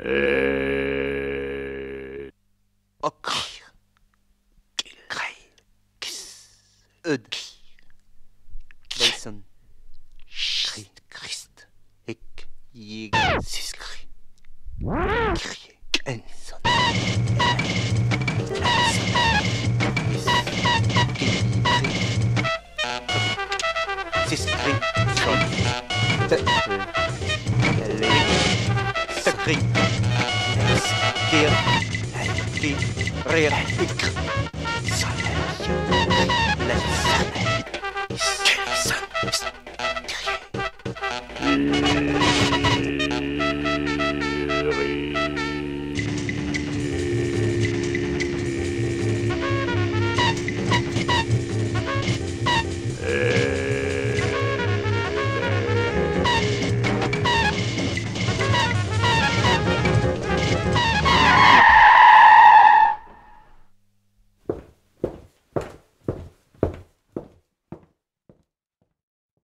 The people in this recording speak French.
Mason Christ Ek Siskri Enson Siskri Siskri Real Let's